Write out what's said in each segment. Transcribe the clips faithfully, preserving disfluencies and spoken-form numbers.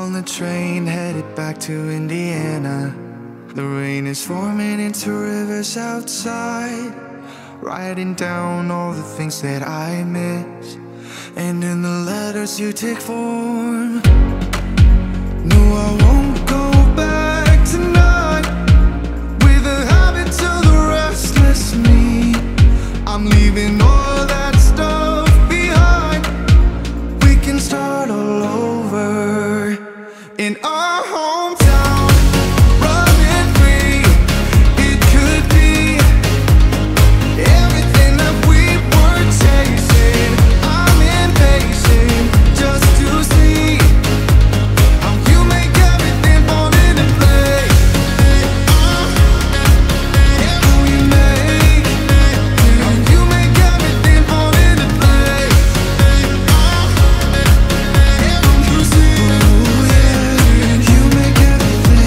on the train headed back to Indiana. The rain is forming into rivers outside, writing down all the things that I miss. And in the letters you take form. No, I won't go back tonight with a habit to the restless me. I'm leaving all that stuff behind. We can start all over in our hometown. Running free, it could be everything that we were chasing. I'm impatient just to see how you make everything fall into place. How you make, how you make everything fall into place. How you see, ooh, yeah, you make everything.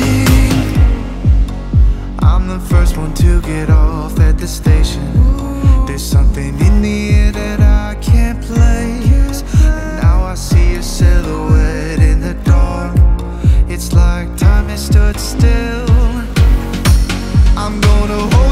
I'm the first one to get off at the station. There's something in the air that I can't place, and now I see a silhouette in the dark. It's like time has stood still. I'm gonna hold